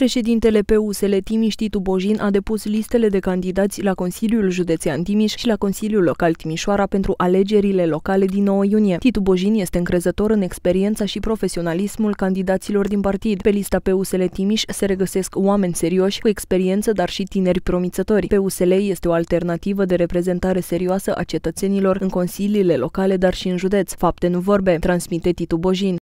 Președintele PUSL Timiș, Titu Bojin, a depus listele de candidați la Consiliul Județean Timiș și la Consiliul Local Timișoara pentru alegerile locale din 9 iunie. Titu Bojin este încrezător în experiența și profesionalismul candidaților din partid. Pe lista PUSL Timiș se regăsesc oameni serioși, cu experiență, dar și tineri promițători. PUSL este o alternativă de reprezentare serioasă a cetățenilor în consiliile locale, dar și în județ. Fapte, nu vorbe, transmite Titu Bojin.